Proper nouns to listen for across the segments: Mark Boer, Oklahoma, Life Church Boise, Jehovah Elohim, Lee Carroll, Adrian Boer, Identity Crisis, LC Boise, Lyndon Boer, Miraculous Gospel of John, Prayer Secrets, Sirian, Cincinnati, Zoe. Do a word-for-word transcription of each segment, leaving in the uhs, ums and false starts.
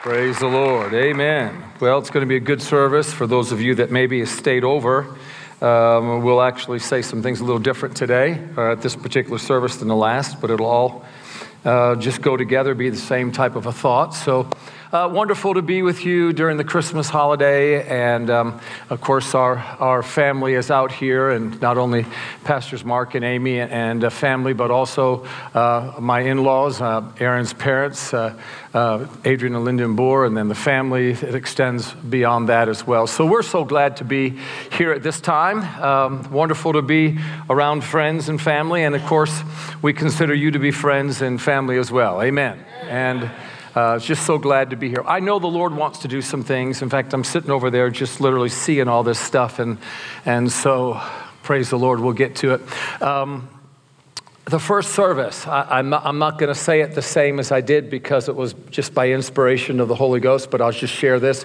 Praise the Lord. Amen. Well, it's going to be a good service. For those of you that maybe stayed over, um, we'll actually say some things a little different today or at this particular service than the last, but it'll all uh, just go together, be the same type of a thought. So uh, wonderful to be with you during the Christmas holiday. And um, of course, our, our family is out here, and not only Pastors Mark and Amy and a family, but also uh, my in-laws, uh, Aaron's parents, uh, Uh, Adrian and Lyndon Boer, and then the family. It extends beyond that as well. So we're so glad to be here at this time. Um, wonderful to be around friends and family, and of course, we consider you to be friends and family as well. Amen. And uh, just so glad to be here. I know the Lord wants to do some things. In fact, I'm sitting over there just literally seeing all this stuff, and and so praise the Lord. We'll get to it. Um, The first service, I, I'm not, not going to say it the same as I did because it was just by inspiration of the Holy Ghost, but I'll just share this.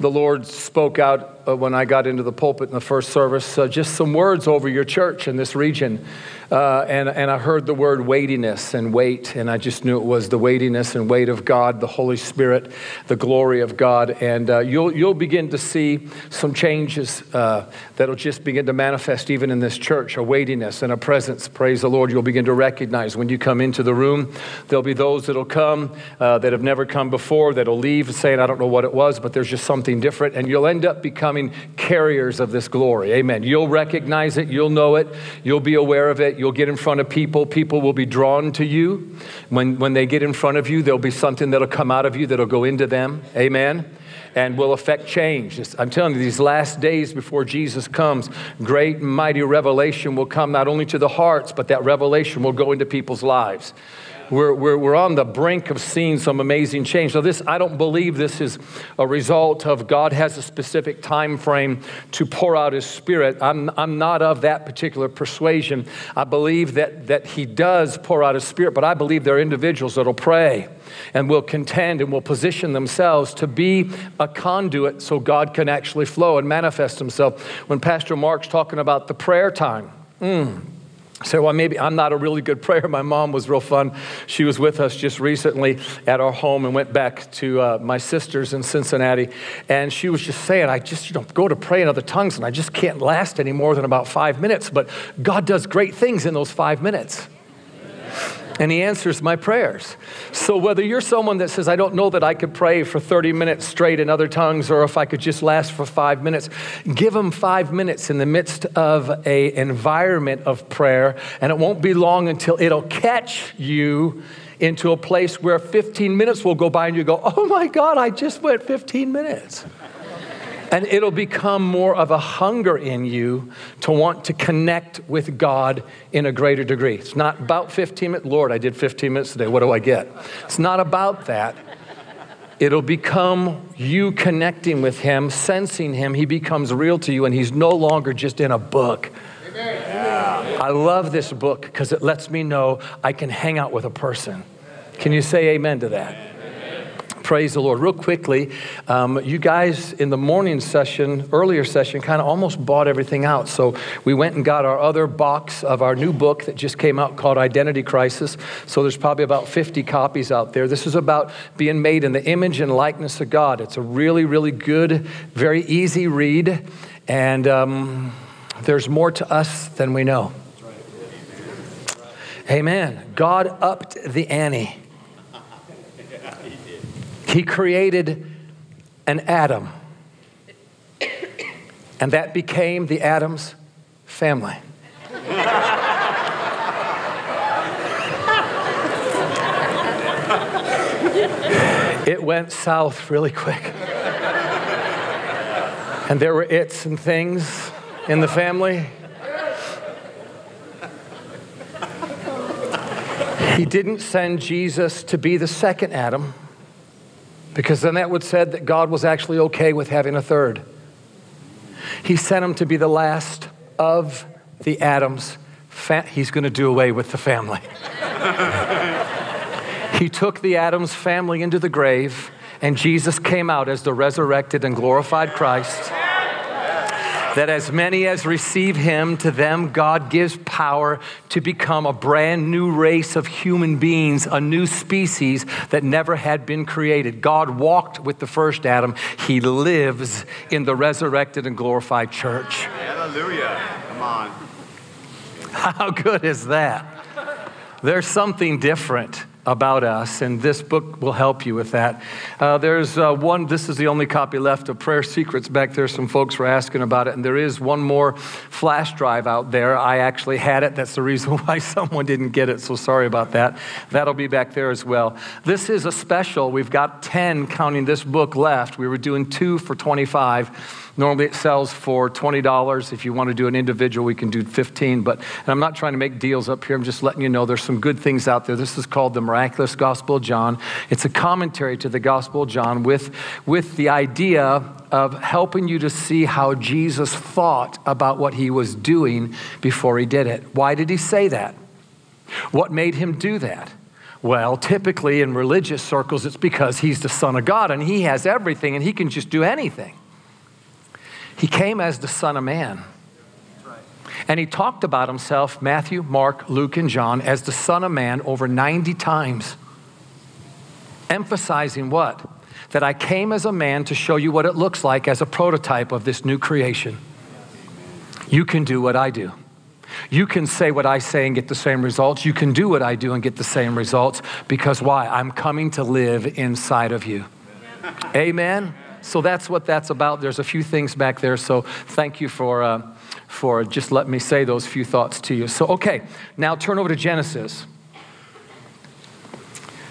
The Lord spoke out uh, when I got into the pulpit in the first service, uh, just some words over your church in this region. Uh, and, and I heard the word weightiness and weight, and I just knew it was the weightiness and weight of God, the Holy Spirit, the glory of God. And uh, you'll, you'll begin to see some changes uh, that'll just begin to manifest even in this church, a weightiness and a presence. Praise the Lord. You'll begin to recognize when you come into the room, there'll be those that'll come uh, that have never come before, that'll leave saying, I don't know what it was, but there's just something different. And you'll end up becoming carriers of this glory. Amen. You'll recognize it. You'll know it. You'll be aware of it. You'll get in front of people. People will be drawn to you. When, when they get in front of you, there'll be something that'll come out of you that'll go into them. Amen. And will affect change. I'm telling you, these last days before Jesus comes, great and mighty revelation will come not only to the hearts, but that revelation will go into people's lives. We're, we're, we're on the brink of seeing some amazing change. So this, I don't believe this is a result of God has a specific time frame to pour out his spirit. I'm, I'm not of that particular persuasion. I believe that, that he does pour out his spirit, but I believe there are individuals that will pray and will contend and will position themselves to be a conduit so God can actually flow and manifest himself. When Pastor Mark's talking about the prayer time, mm, so, well, maybe I'm not a really good prayer. My mom was real fun. She was with us just recently at our home and went back to uh, my sister's in Cincinnati. And she was just saying, I just, you know, go to pray in other tongues and I just can't last any more than about five minutes. But God does great things in those five minutes. And he answers my prayers. So whether you're someone that says, I don't know that I could pray for thirty minutes straight in other tongues, or if I could just last for five minutes, give them five minutes in the midst of an environment of prayer, and it won't be long until it'll catch you into a place where fifteen minutes will go by and you go, oh my God, I just went fifteen minutes. And it'll become more of a hunger in you to want to connect with God in a greater degree. It's not about fifteen minutes. Lord, I did fifteen minutes today. What do I get? It's not about that. It'll become you connecting with him, sensing him. He becomes real to you, and he's no longer just in a book. Yeah. I love this book because it lets me know I can hang out with a person. Can you say amen to that? Praise the Lord. Real quickly, um, you guys in the morning session, earlier session, kind of almost bought everything out. So we went and got our other box of our new book that just came out called Identity Crisis. So there's probably about fifty copies out there. This is about being made in the image and likeness of God. It's a really, really good, very easy read. And um, there's more to us than we know. Amen. God upped the ante. He created an Adam, and that became the Adam's family. It went south really quick. And there were its and things in the family. He didn't send Jesus to be the second Adam, because then that would said that God was actually okay with having a third. He sent him to be the last of the Adams. He's going to do away with the family. He took the Adams family into the grave, and Jesus came out as the resurrected and glorified Christ. that as many as receive him, to them God gives power to become a brand new race of human beings, a new species that never had been created. God walked with the first Adam. He lives in the resurrected and glorified church. Hallelujah. Come on. How good is that? There's something different about us, and this book will help you with that. Uh, there's uh, one, this is the only copy left of Prayer Secrets back there. Some folks were asking about it, and there is one more flash drive out there. I actually had it. That's the reason why someone didn't get it, so sorry about that. That'll be back there as well. This is a special. We've got ten, counting this book, left. We were doing two for twenty-five dollars. Normally it sells for twenty dollars. If you want to do an individual, we can do fifteen dollars. But, and I'm not trying to make deals up here. I'm just letting you know there's some good things out there. This is called the Miraculous Gospel of John. It's a commentary to the Gospel of John with, with the idea of helping you to see how Jesus thought about what he was doing before he did it. Why did he say that? What made him do that? Well, typically in religious circles, it's because he's the Son of God and he has everything and he can just do anything. He came as the Son of Man. And he talked about himself, Matthew, Mark, Luke, and John, as the Son of Man over ninety times. Emphasizing what? That I came as a man to show you what it looks like as a prototype of this new creation. You can do what I do. You can say what I say and get the same results. You can do what I do and get the same results. Because why? I'm coming to live inside of you. Amen? So that's what that's about. There's a few things back there. So thank you for, uh, for just letting me say those few thoughts to you. So, okay, now turn over to Genesis.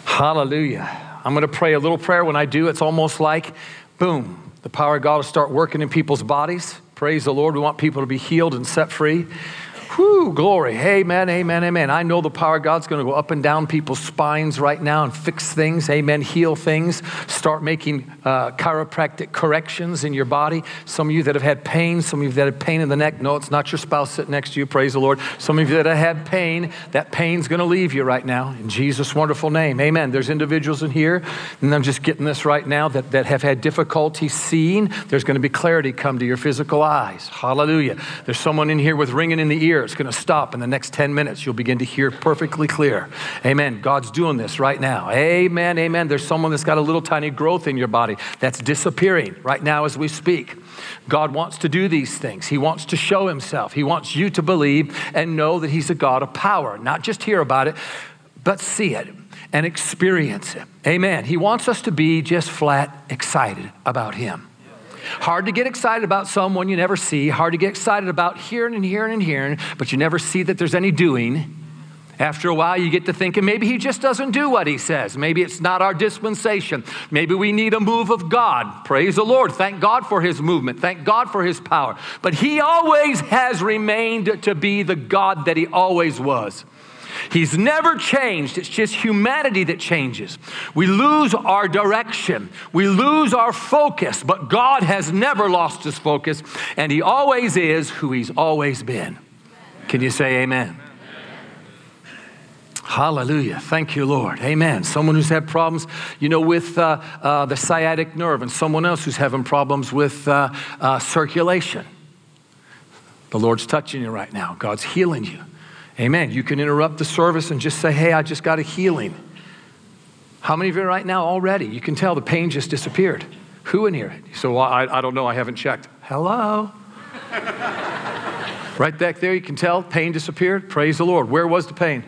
Hallelujah. I'm going to pray a little prayer. When I do, it's almost like, boom, the power of God will start working in people's bodies. Praise the Lord. We want people to be healed and set free. Whew, glory. Amen, amen, amen. I know the power of God's going to go up and down people's spines right now and fix things. Amen. Heal things. Start making uh, chiropractic corrections in your body. Some of you that have had pain, some of you that have pain in the neck. No, it's not your spouse sitting next to you. Praise the Lord. Some of you that have had pain, that pain's going to leave you right now in Jesus' wonderful name. Amen. There's individuals in here, and I'm just getting this right now, that, that have had difficulty seeing. There's going to be clarity come to your physical eyes. Hallelujah. There's someone in here with ringing in the ear. It's going to stop in the next ten minutes. You'll begin to hear perfectly clear. Amen. God's doing this right now. Amen. Amen. There's someone that's got a little tiny growth in your body that's disappearing right now as we speak. God wants to do these things. He wants to show himself. He wants you to believe and know that he's a God of power. Not just hear about it, but see it and experience it. Amen. He wants us to be just flat excited about him. Hard to get excited about someone you never see. Hard to get excited about hearing and hearing and hearing, but you never see that there's any doing. After a while, you get to thinking, maybe he just doesn't do what he says. Maybe it's not our dispensation. Maybe we need a move of God. Praise the Lord. Thank God for his movement. Thank God for his power. But he always has remained to be the God that he always was. He's never changed. It's just humanity that changes. We lose our direction. We lose our focus. But God has never lost his focus, and he always is who he's always been. Can you say amen? Amen. Hallelujah. Thank you, Lord. Amen. Someone who's had problems, you know, with uh, uh, the sciatic nerve, and someone else who's having problems with uh, uh, circulation. The Lord's touching you right now. God's healing you. Amen. You can interrupt the service and just say, hey, I just got a healing. How many of you right now already? You can tell the pain just disappeared. Who in here? So I, I don't know. I haven't checked. Hello. Right back there, you can tell pain disappeared. Praise the Lord. Where was the pain?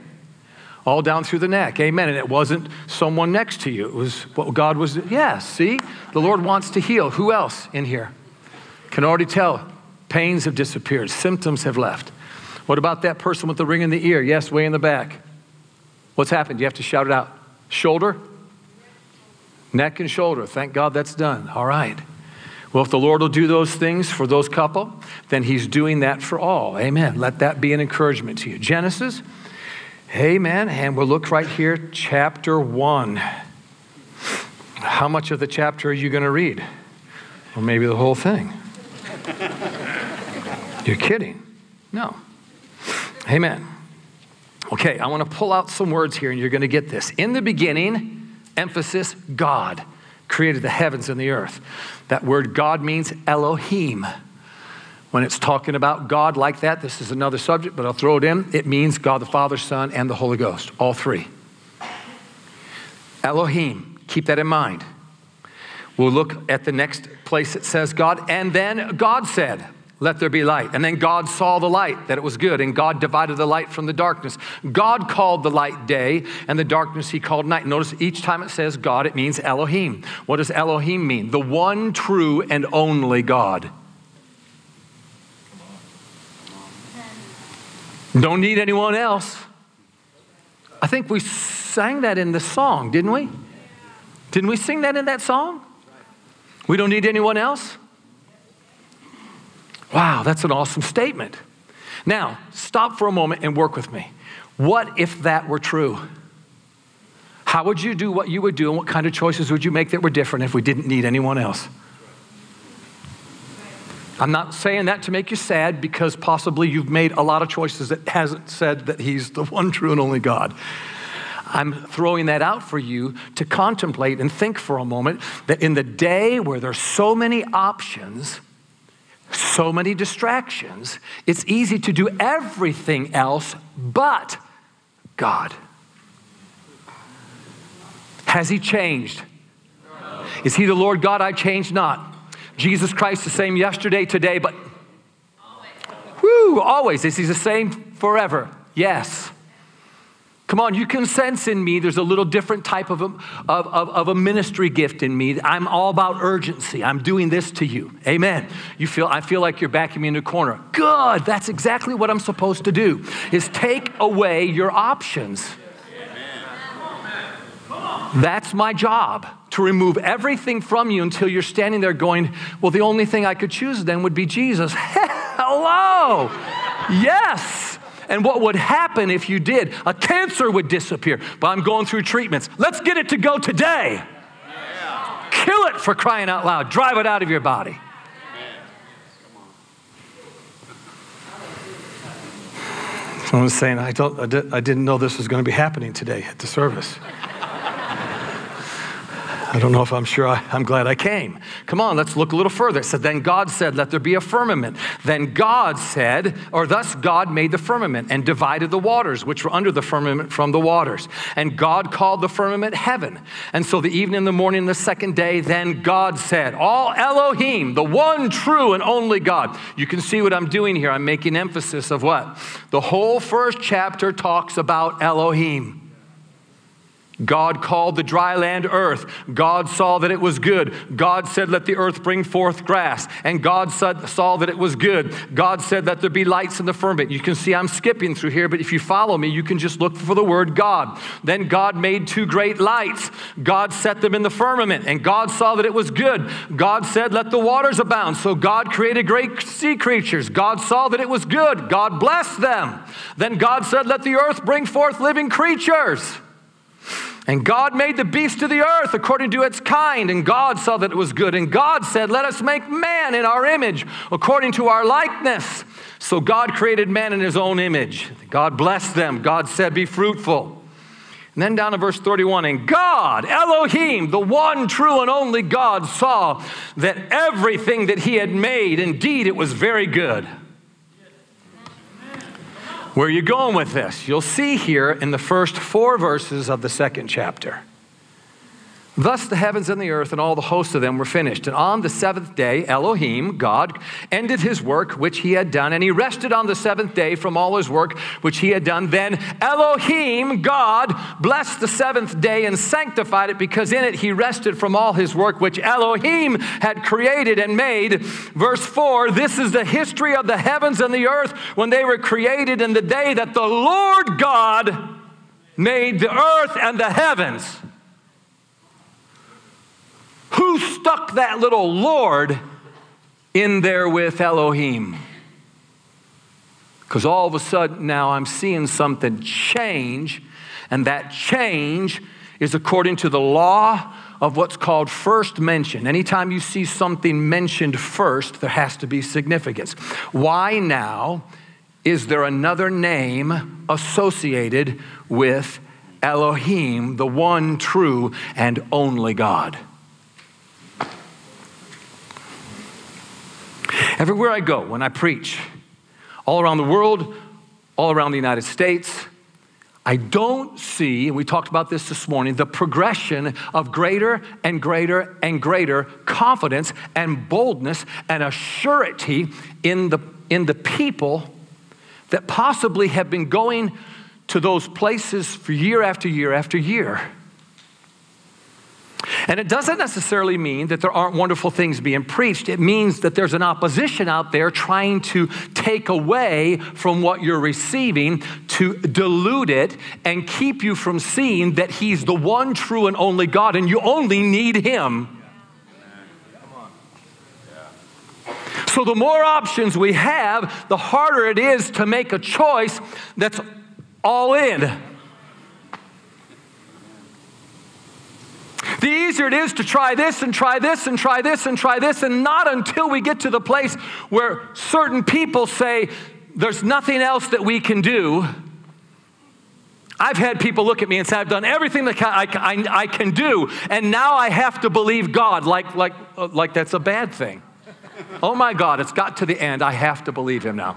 All down through the neck. Amen. And it wasn't someone next to you. It was what God was. Yeah, see? The Lord wants to heal. Who else in here? Can already tell. Pains have disappeared. Symptoms have left. What about that person with the ring in the ear? Yes, way in the back. What's happened? You have to shout it out. Shoulder? Neck and shoulder. Thank God that's done. All right. Well, if the Lord will do those things for those couple, then he's doing that for all. Amen. Let that be an encouragement to you. Genesis. Amen. And we'll look right here. Chapter one. How much of the chapter are you going to read? Or maybe the whole thing. You're kidding. No. Amen. Okay, I want to pull out some words here, and you're going to get this. In the beginning, emphasis, God created the heavens and the earth. That word God means Elohim. When it's talking about God like that, this is another subject, but I'll throw it in. It means God the Father, Son, and the Holy Ghost, all three. Elohim, keep that in mind. We'll look at the next place it says God, and then God said, let there be light. And then God saw the light, that it was good, and God divided the light from the darkness. God called the light day, and the darkness he called night. Notice each time it says God, it means Elohim. What does Elohim mean? The one true and only God. Don't need anyone else. I think we sang that in the song, didn't we? Didn't we sing that in that song? We don't need anyone else? Wow, that's an awesome statement. Now, stop for a moment and work with me. What if that were true? How would you do what you would do, and what kind of choices would you make that were different if we didn't need anyone else? I'm not saying that to make you sad, because possibly you've made a lot of choices that hasn't said that he's the one true and only God. I'm throwing that out for you to contemplate and think for a moment that in the day where there's so many options, so many distractions, it's easy to do everything else but God. Has he changed? No. Is he the Lord God? I change not. Jesus Christ the same yesterday, today, but always. Woo, always. Is he the same forever? Yes. Come on, you can sense in me there's a little different type of a, of, of, of a ministry gift in me. I'm all about urgency. I'm doing this to you. Amen. You feel, I feel like you're backing me in the corner. Good. That's exactly what I'm supposed to do, is take away your options. That's my job, to remove everything from you until you're standing there going, well, the only thing I could choose then would be Jesus. Hello. Yes. And what would happen if you did? A cancer would disappear. But I'm going through treatments. Let's get it to go today. Yeah. Kill it, for crying out loud. Drive it out of your body. Yeah. Someone's saying, I, don't, I, did, I didn't know this was going to be happening today at the service. I don't know if I'm sure, I, I'm glad I came. Come on, let's look a little further. It said, then God said, let there be a firmament. Then God said, or thus God made the firmament and divided the waters which were under the firmament from the waters. And God called the firmament heaven. And so the evening and the morning, the second day, then God said, all Elohim, the one true and only God. You can see what I'm doing here. I'm making emphasis of what? The whole first chapter talks about Elohim. God called the dry land earth. God saw that it was good. God said, let the earth bring forth grass. And God said, saw that it was good. God said, let there be lights in the firmament. You can see I'm skipping through here, but if you follow me, you can just look for the word God. Then God made two great lights. God set them in the firmament, and God saw that it was good. God said, let the waters abound. So God created great sea creatures. God saw that it was good. God blessed them. Then God said, let the earth bring forth living creatures. And God made the beast of the earth according to its kind, and God saw that it was good. And God said, let us make man in our image, according to our likeness. So God created man in his own image. God blessed them. God said, be fruitful. And then down to verse thirty-one, and God, Elohim, the one true and only God, saw that everything that he had made, indeed, it was very good. Where are you going with this? You'll see here in the first four verses of the second chapter. Thus the heavens and the earth and all the hosts of them were finished. And on the seventh day, Elohim, God, ended his work which he had done, and he rested on the seventh day from all his work which he had done. Then Elohim, God, blessed the seventh day and sanctified it, because in it he rested from all his work which Elohim had created and made. Verse four, this is the history of the heavens and the earth when they were created, in the day that the Lord God made the earth and the heavens. Who stuck that little Lord in there with Elohim? Because all of a sudden now I'm seeing something change, and that change is according to the law of what's called first mention. Anytime you see something mentioned first, there has to be significance. Why now is there another name associated with Elohim, the one true and only God? Everywhere I go, when I preach, all around the world, all around the United States, I don't see, and we talked about this this morning, the progression of greater and greater and greater confidence and boldness and a surety in the, in the people that possibly have been going to those places for year after year after year. And it doesn't necessarily mean that there aren't wonderful things being preached. It means that there's an opposition out there trying to take away from what you're receiving, to dilute it and keep you from seeing that he's the one true and only God and you only need him. So the more options we have, the harder it is to make a choice that's all in. The easier it is to try this and try this and try this and try this, and not until we get to the place where certain people say, there's nothing else that we can do. I've had people look at me and say, I've done everything that I, I, I can do, and now I have to believe God, like, like, like that's a bad thing. Oh my God, it's got to the end. I have to believe him now.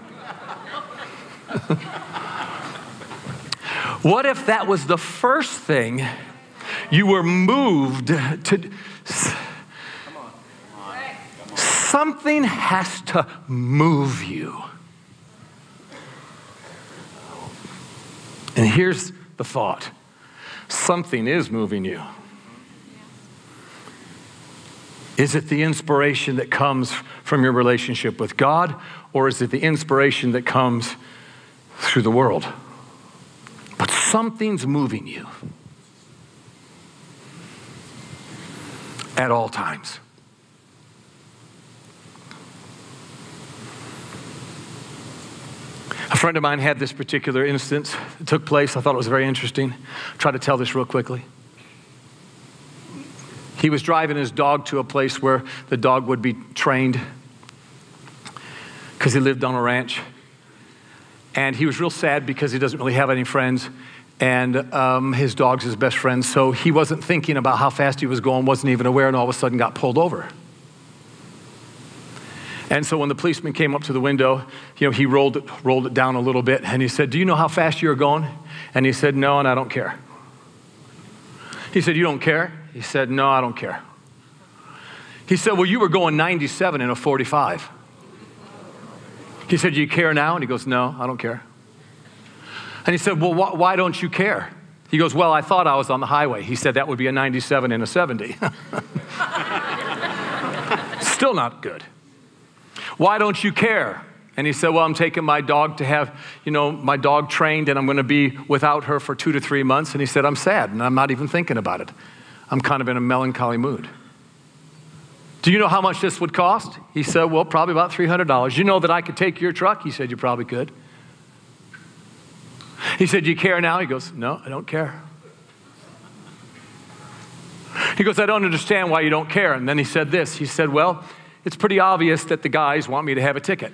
What if that was the first thing you were moved to? Something has to move you. And here's the thought. Something is moving you. Is it the inspiration that comes from your relationship with God, or is it the inspiration that comes through the world? But something's moving you. At all times. A friend of mine had this particular instance that took place. I thought it was very interesting. I'll try to tell this real quickly. He was driving his dog to a place where the dog would be trained because he lived on a ranch. And he was real sad because he doesn't really have any friends. And um, his dog's his best friend, so he wasn't thinking about how fast he was going, wasn't even aware, and all of a sudden got pulled over. And so when the policeman came up to the window, you know, he rolled it, rolled it down a little bit, and he said, do you know how fast you're going? And he said, no, and I don't care. He said, you don't care? He said, no, I don't care. He said, well, you were going ninety-seven in a forty-five. He said, do you care now? And he goes, no, I don't care. And he said, well, wh why don't you care? He goes, well, I thought I was on the highway. He said, that would be a ninety-seven and a seventy. Still not good. Why don't you care? And he said, well, I'm taking my dog to have, you know, my dog trained, and I'm going to be without her for two to three months. And he said, I'm sad, and I'm not even thinking about it. I'm kind of in a melancholy mood. Do you know how much this would cost? He said, well, probably about three hundred dollars. You know that I could take your truck? He said, you probably could. He said, do you care now? He goes, no, I don't care. He goes, I don't understand why you don't care. And then he said this. He said, well, it's pretty obvious that the guys want me to have a ticket.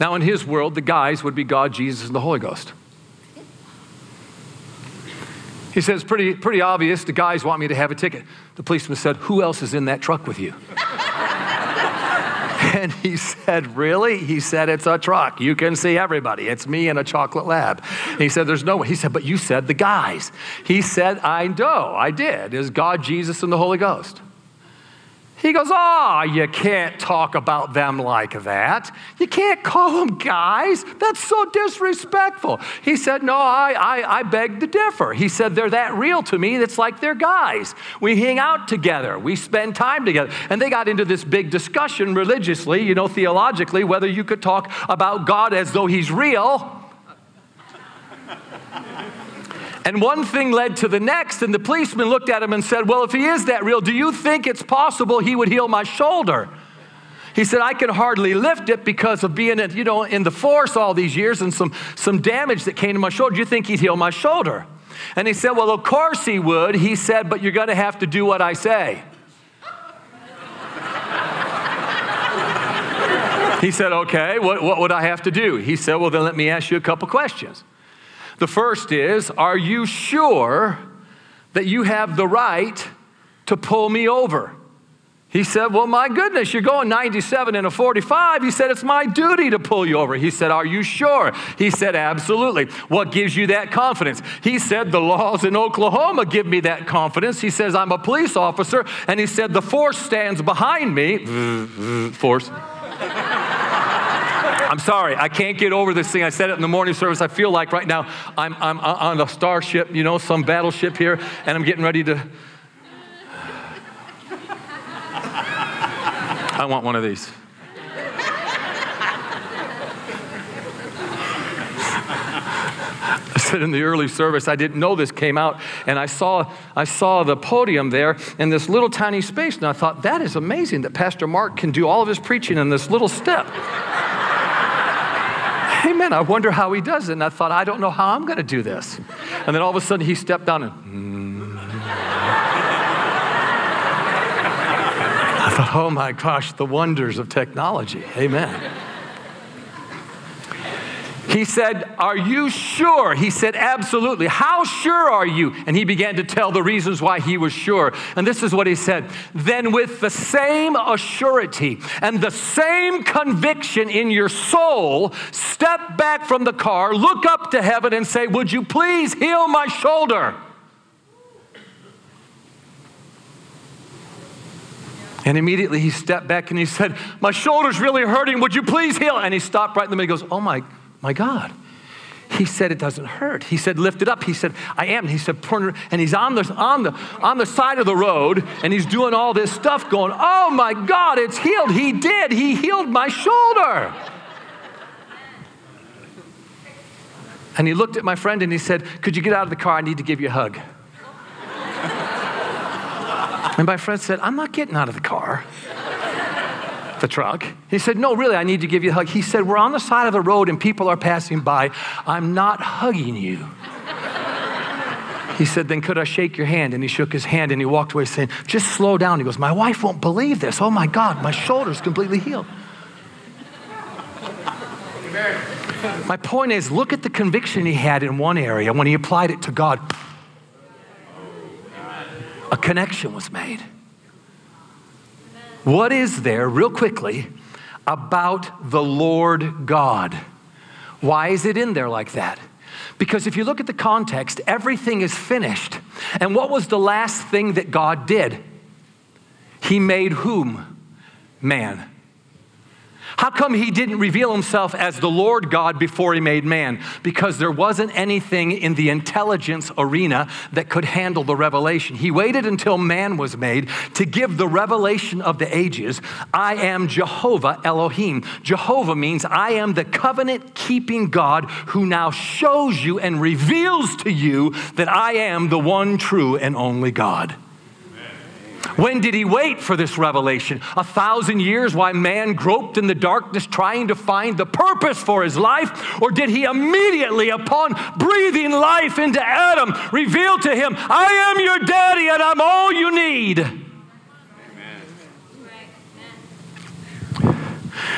Now, in his world, the guys would be God, Jesus, and the Holy Ghost. He says, pretty, pretty obvious the guys want me to have a ticket. The policeman said, who else is in that truck with you? And he said, really? He said, it's a truck. You can see everybody. It's me in a chocolate lab. And he said, there's no way. He said, but you said the guys. He said, I know, I did. It's God, Jesus, and the Holy Ghost. He goes, oh, you can't talk about them like that. You can't call them guys. That's so disrespectful. He said, no, I, I, I beg to differ. He said, they're that real to me. That's like they're guys. We hang out together. We spend time together. And they got into this big discussion religiously, you know, theologically, whether you could talk about God as though he's real. And one thing led to the next, and the policeman looked at him and said, well, if he is that real, do you think it's possible he would heal my shoulder? He said, I can hardly lift it because of being in, you know, in the force all these years and some, some damage that came to my shoulder. Do you think he'd heal my shoulder? And he said, well, of course he would. He said, but you're going to have to do what I say. He said, okay, what, what would I have to do? He said, well, then let me ask you a couple questions. The first is, are you sure that you have the right to pull me over? He said, well, my goodness, you're going ninety-seven and a forty-five. He said, it's my duty to pull you over. He said, are you sure? He said, absolutely. What gives you that confidence? He said, the laws in Oklahoma give me that confidence. He says, I'm a police officer. And he said, the force stands behind me. Force. I'm sorry, I can't get over this thing. I said it in the morning service. I feel like right now I'm, I'm on a starship, you know, some battleship here, and I'm getting ready to... I want one of these. I said in the early service, I didn't know this came out, and I saw, I saw the podium there in this little tiny space, and I thought, that is amazing that Pastor Mark can do all of his preaching in this little step. Amen. I wonder how he does it, and I thought, I don't know how I'm going to do this. And then all of a sudden, he stepped down and... Mm. I thought, oh my gosh, the wonders of technology. Amen. He said, are you sure? He said, absolutely. How sure are you? And he began to tell the reasons why he was sure. And this is what he said. Then with the same assurity and the same conviction in your soul, step back from the car, look up to heaven and say, would you please heal my shoulder? And immediately he stepped back and he said, my shoulder's really hurting. Would you please heal? And he stopped right in the middle. He goes, oh my, my God. He said, it doesn't hurt. He said, lift it up. He said, I am. He said, Purner. And he's on the, on, the, on the side of the road and he's doing all this stuff going, oh my God, it's healed. He did. He healed my shoulder. And he looked at my friend and he said, could you get out of the car? I need to give you a hug. And my friend said, I'm not getting out of the car, the truck. He said, no, really, I need to give you a hug. He said, we're on the side of the road and people are passing by. I'm not hugging you. He said, then could I shake your hand? And he shook his hand and he walked away saying, just slow down. He goes, my wife won't believe this. Oh my God, my shoulder's completely healed. My point is, look at the conviction he had in one area when he applied it to God. A connection was made. What is there, real quickly, about the Lord God? Why is it in there like that? Because if you look at the context, everything is finished. And what was the last thing that God did? He made whom? Man. How come he didn't reveal himself as the Lord God before he made man? Because there wasn't anything in the intelligence arena that could handle the revelation. He waited until man was made to give the revelation of the ages. I am Jehovah Elohim. Jehovah means I am the covenant-keeping God who now shows you and reveals to you that I am the one true and only God. When did he wait for this revelation? A thousand years while man groped in the darkness trying to find the purpose for his life? Or did he immediately, upon breathing life into Adam, reveal to him, I am your daddy and I'm all you need? Amen.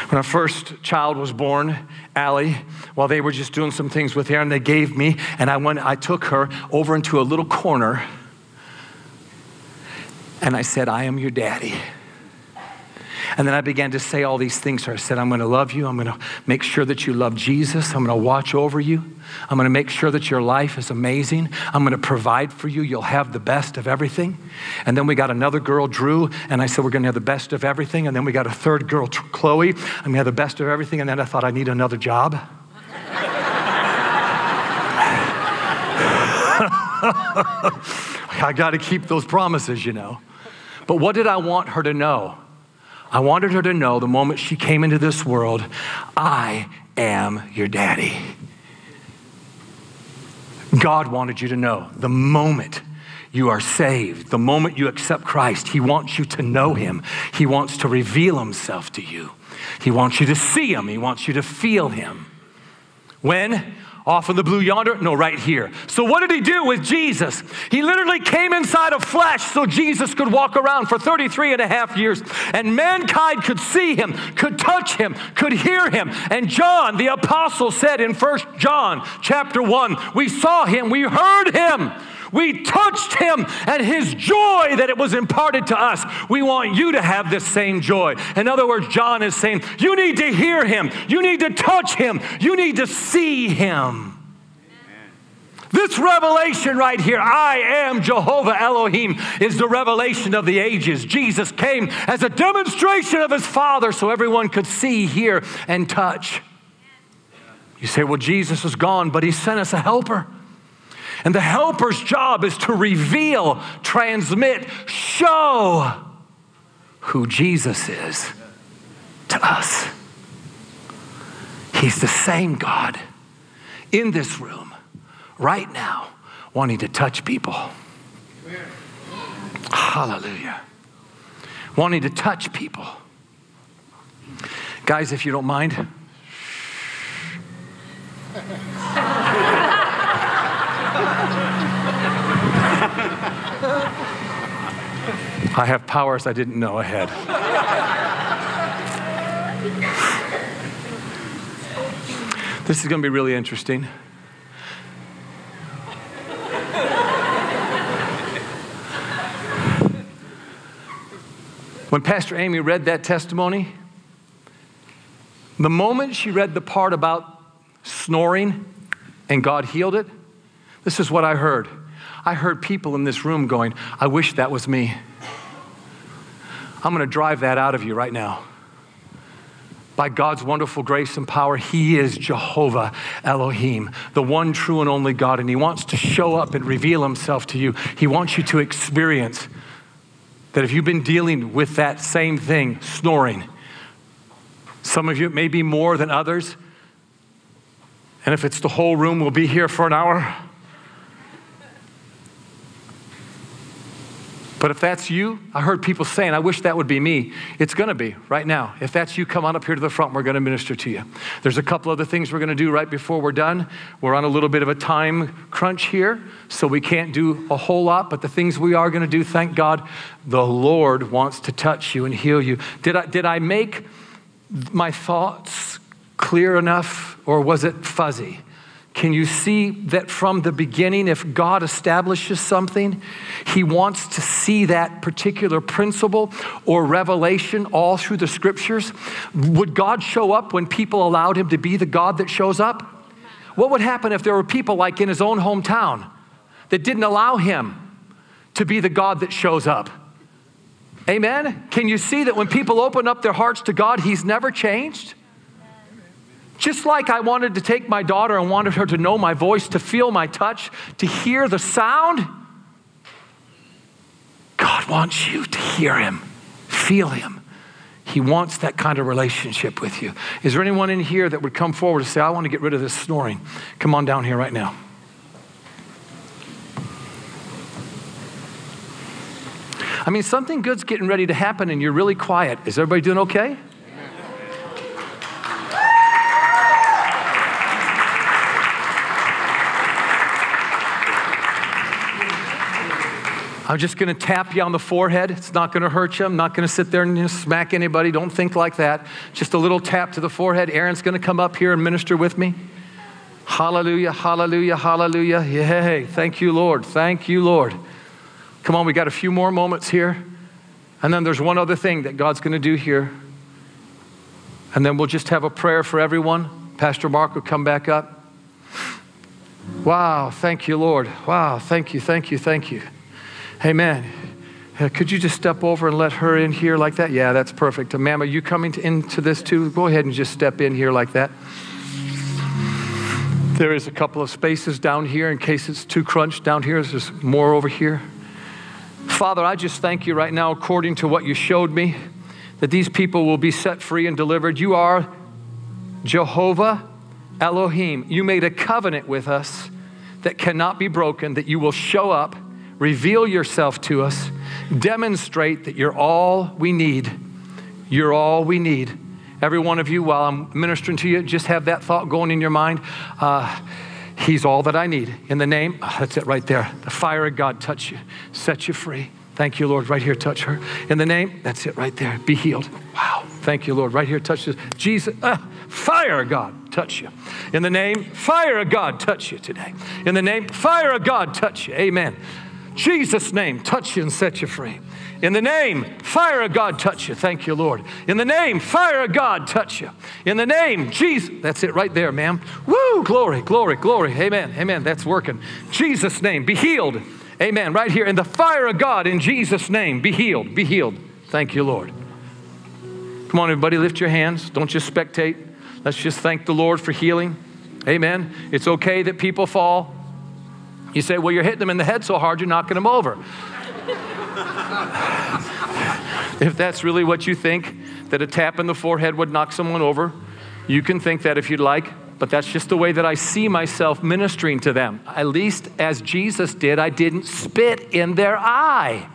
When our first child was born, Allie, while they were just doing some things with her and they gave me, and I, went, I took her over into a little corner. And I said, I am your daddy. And then I began to say all these things. So I said, I'm going to love you. I'm going to make sure that you love Jesus. I'm going to watch over you. I'm going to make sure that your life is amazing. I'm going to provide for you. You'll have the best of everything. And then we got another girl, Drew. And I said, we're going to have the best of everything. And then we got a third girl, Chloe. I'm going to have the best of everything. And then I thought, I need another job. I got to keep those promises, you know. But what did I want her to know? I wanted her to know the moment she came into this world, I am your daddy. God wanted you to know the moment you are saved, the moment you accept Christ, he wants you to know him. He wants to reveal himself to you. He wants you to see him. He wants you to feel him. When? Off in the blue yonder? No, right here. So what did he do with Jesus? He literally came inside of flesh so Jesus could walk around for thirty-three and a half years. And mankind could see him, could touch him, could hear him. And John, the apostle, said in First John chapter one, we saw him, we heard him. We touched him and his joy that it was imparted to us. We want you to have this same joy. In other words, John is saying, you need to hear him. You need to touch him. You need to see him. This revelation right here, I am Jehovah Elohim, is the revelation of the ages. Jesus came as a demonstration of his Father so everyone could see, hear, and touch. You say, well, Jesus is gone, but he sent us a helper. And the helper's job is to reveal, transmit, show who Jesus is to us. He's the same God in this room right now, wanting to touch people. Hallelujah. Wanting to touch people. Guys, if you don't mind. I have powers I didn't know I had. This is going to be really interesting. When Pastor Amy read that testimony, the moment she read the part about snoring and God healed it, this is what I heard. I heard people in this room going, I wish that was me. I'm going to drive that out of you right now. By God's wonderful grace and power, he is Jehovah Elohim, the one true and only God, and he wants to show up and reveal himself to you. He wants you to experience that if you've been dealing with that same thing, snoring, some of you, it may be more than others, and if it's the whole room, we'll be here for an hour. But if that's you, I heard people saying, I wish that would be me. It's going to be right now. If that's you, come on up here to the front. We're going to minister to you. There's a couple other things we're going to do right before we're done. We're on a little bit of a time crunch here, so we can't do a whole lot. But the things we are going to do, thank God, the Lord wants to touch you and heal you. Did I, did I make my thoughts clear enough, or was it fuzzy? Can you see that from the beginning, if God establishes something, he wants to see that particular principle or revelation all through the scriptures? Would God show up when people allowed him to be the God that shows up? What would happen if there were people like in his own hometown that didn't allow him to be the God that shows up? Amen? Can you see that when people open up their hearts to God, he's never changed? Just like I wanted to take my daughter and wanted her to know my voice, to feel my touch, to hear the sound. God wants you to hear him, feel him. He wants that kind of relationship with you. Is there anyone in here that would come forward and say, I want to get rid of this snoring? Come on down here right now. I mean, something good's getting ready to happen and you're really quiet. Is everybody doing okay? I'm just going to tap you on the forehead. It's not going to hurt you. I'm not going to sit there and smack anybody. Don't think like that. Just a little tap to the forehead. Aaron's going to come up here and minister with me. Hallelujah, hallelujah, hallelujah. Yay. Thank you, Lord. Thank you, Lord. Come on, we got a few more moments here. And then there's one other thing that God's going to do here. And then we'll just have a prayer for everyone. Pastor Mark will come back up. Wow, thank you, Lord. Wow, thank you, thank you, thank you. Amen. Could you just step over and let her in here like that? Yeah, that's perfect. Ma'am, are you coming to, into this too? Go ahead and just step in here like that. There is a couple of spaces down here in case it's too crunched down here. There's more over here. Father, I just thank you right now, according to what you showed me, that these people will be set free and delivered. You are Jehovah Elohim. You made a covenant with us that cannot be broken, that you will show up, reveal yourself to us, demonstrate that you're all we need. You're all we need. Every one of you, while I'm ministering to you, just have that thought going in your mind. Uh, he's all that I need. In the name, oh, that's it right there. The fire of God touch you, set you free. Thank you, Lord. Right here, touch her. In the name, that's it right there. Be healed. Wow. Thank you, Lord. Right here, touch this. Jesus, uh, fire of God. touch you. In the name, fire of God, touch you today. In the name, fire of God, touch you. Amen. Jesus' name, touch you and set you free. In the name, fire of God, touch you. Thank you, Lord. In the name, fire of God, touch you. In the name, Jesus. That's it right there, ma'am. Woo, glory, glory, glory. Amen, amen. That's working. Jesus' name, be healed. Amen, right here. In the fire of God, in Jesus' name, be healed, be healed. Thank you, Lord. Come on, everybody, lift your hands. Don't just spectate. Let's just thank the Lord for healing. Amen. It's okay that people fall. You say, well, you're hitting them in the head so hard, you're knocking them over. If that's really what you think, that a tap in the forehead would knock someone over, you can think that if you'd like, but that's just the way that I see myself ministering to them. At least as Jesus did, I didn't spit in their eye.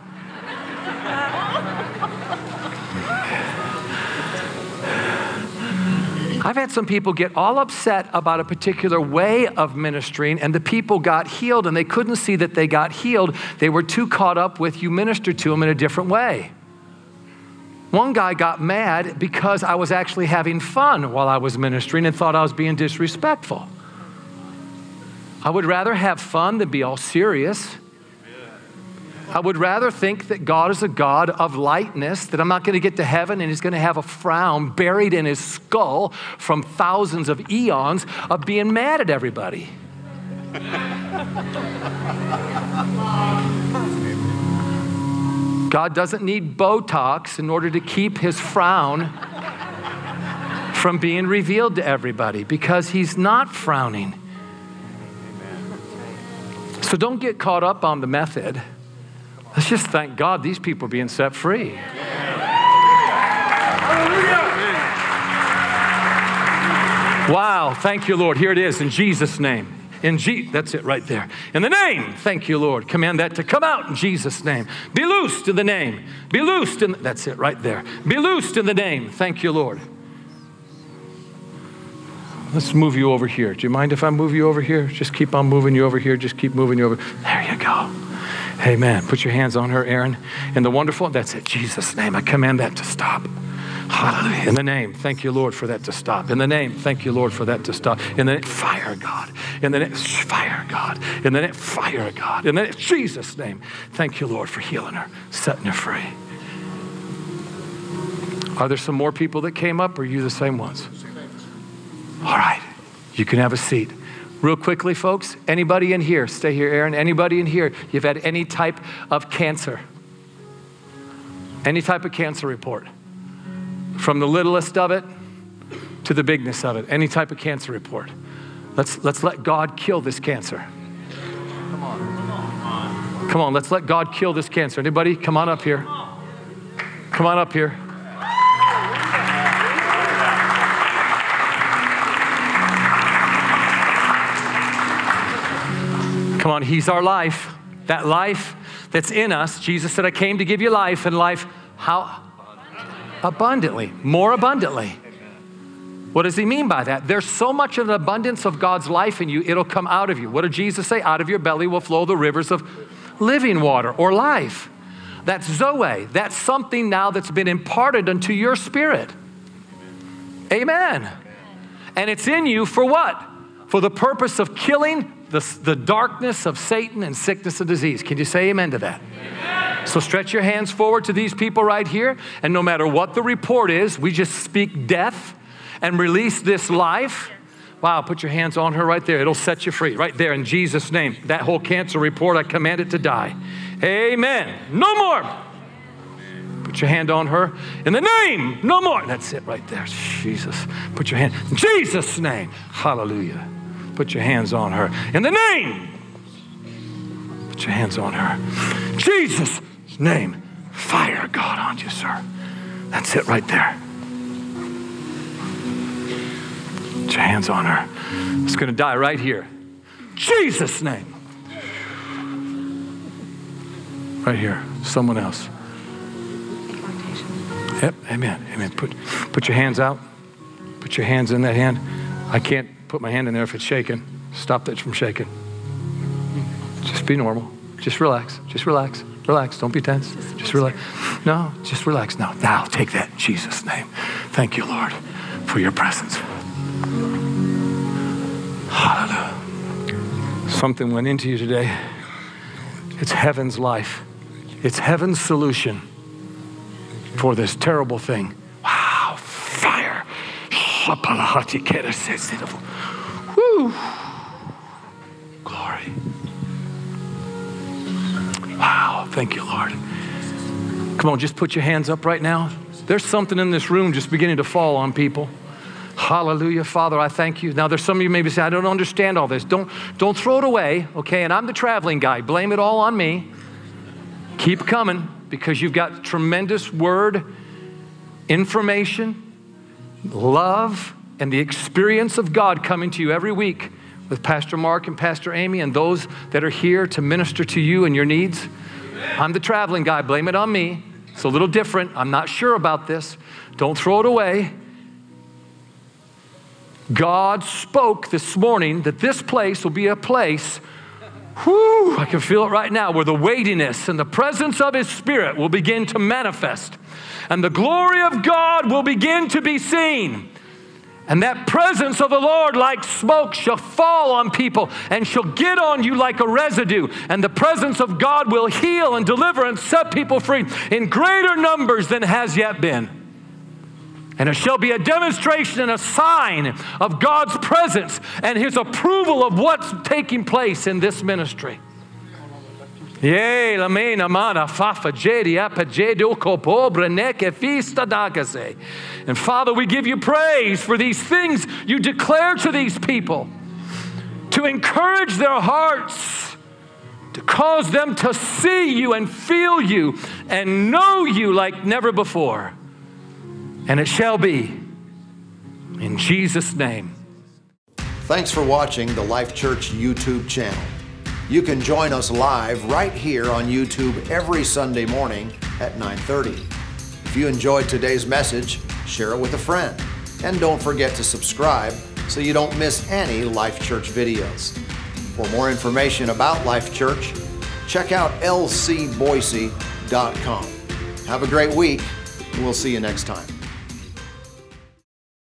I've had some people get all upset about a particular way of ministering, and the people got healed and they couldn't see that they got healed. They were too caught up with you minister to them in a different way. One guy got mad because I was actually having fun while I was ministering and thought I was being disrespectful. I would rather have fun than be all serious. I would rather think that God is a God of lightness, that I'm not going to get to heaven and he's going to have a frown buried in his skull from thousands of eons of being mad at everybody. God doesn't need Botox in order to keep his frown from being revealed to everybody, because he's not frowning. So don't get caught up on the method. Let's just thank God these people are being set free. Wow, thank you, Lord. Here it is, in Jesus' name. In Je that's it right there. In the name, thank you, Lord. Command that to come out in Jesus' name. Be loosed in the name. Be loosed in, that's it right there. Be loosed in the name. Thank you, Lord. Let's move you over here. Do you mind if I move you over here? Just keep on moving you over here. Just keep moving you over. There you go. Amen. Put your hands on her, Aaron. In the wonderful, that's it, Jesus' name. I command that to stop. Hallelujah. In the name, thank you, Lord, for that to stop. In the name, thank you, Lord, for that to stop. In the name, fire, God. In the name, fire, God. In the name, fire, God. In the name, Jesus' name, thank you, Lord, for healing her, setting her free. Are there some more people that came up, or are you the same ones? All right. You can have a seat. Real quickly, folks, anybody in here, stay here, Aaron, anybody in here, you've had any type of cancer, any type of cancer report, from the littlest of it to the bigness of it, any type of cancer report. Let's, let's let God kill this cancer. Come on. Come on, let's let God kill this cancer. Anybody, come on up here. Come on up here. Come on, he's our life. That life that's in us. Jesus said, I came to give you life, and life, how? Abundantly, more abundantly. What does he mean by that? There's so much of an abundance of God's life in you, it'll come out of you. What did Jesus say? Out of your belly will flow the rivers of living water or life. That's Zoe. That's something now that's been imparted unto your spirit. Amen. And it's in you for what? For the purpose of killing The, the darkness of Satan and sickness and disease. Can you say amen to that? Amen. So stretch your hands forward to these people right here, and no matter what the report is, we just speak death and release this life. Wow, put your hands on her right there. It'll set you free right there in Jesus' name. That whole cancer report, I command it to die. Amen. No more. Put your hand on her. In the name, no more. That's it right there. Jesus. Put your hand. In Jesus' name. Hallelujah. Put your hands on her. In the name. Put your hands on her. Jesus' name. Fire God on you, sir. That's it right there. Put your hands on her. It's going to die right here. Jesus' name. Right here. Someone else. Yep. Amen. Amen. Put, put your hands out. Put your hands in that hand. I can't put my hand in there if it's shaking. Stop that from shaking. Just be normal. Just relax. Just relax. Relax. Don't be tense. Just, just relax. No, just relax. No, now take that in Jesus' name. Thank you, Lord, for your presence. Hallelujah. Something went into you today. It's heaven's life. It's heaven's solution for this terrible thing. Wow, fire. Woo. Glory. Wow, thank you, Lord. Come on, just put your hands up right now. There's something in this room just beginning to fall on people. Hallelujah. Father, I thank you. Now, there's some of you maybe say, I don't understand all this. Don't, don't throw it away, okay? And I'm the traveling guy. Blame it all on me. Keep coming, because you've got tremendous word, information, love, and the experience of God coming to you every week with Pastor Mark and Pastor Amy and those that are here to minister to you and your needs. Amen. I'm the traveling guy. Blame it on me. It's a little different. I'm not sure about this. Don't throw it away. God spoke this morning that this place will be a place, whew, I can feel it right now, where the weightiness and the presence of His Spirit will begin to manifest. And the glory of God will begin to be seen. And that presence of the Lord like smoke shall fall on people and shall get on you like a residue. And the presence of God will heal and deliver and set people free in greater numbers than has yet been. And it shall be a demonstration and a sign of God's presence and His approval of what's taking place in this ministry. Yea, lamena mana fafa jedi apajedo kopobre neke fista dagase. And Father, we give you praise for these things you declare to these people to encourage their hearts, to cause them to see you and feel you and know you like never before. And it shall be in Jesus' name. Thanks for watching the Life Church YouTube channel. You can join us live right here on YouTube every Sunday morning at nine thirty. If you enjoyed today's message, share it with a friend. And don't forget to subscribe so you don't miss any Life Church videos. For more information about Life Church, check out L C Boise dot com. Have a great week, and we'll see you next time.